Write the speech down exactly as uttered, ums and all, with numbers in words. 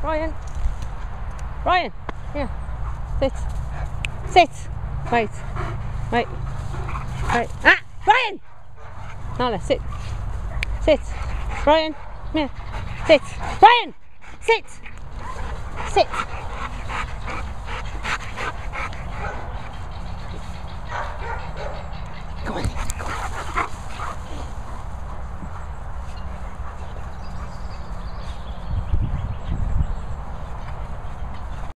Brian. Brian. Yeah. Sit. Sit. Wait. Wait. Wait. Ah! Brian! Nala, sit. Sit. Brian. Come here. Sit. Brian! Sit. Sit.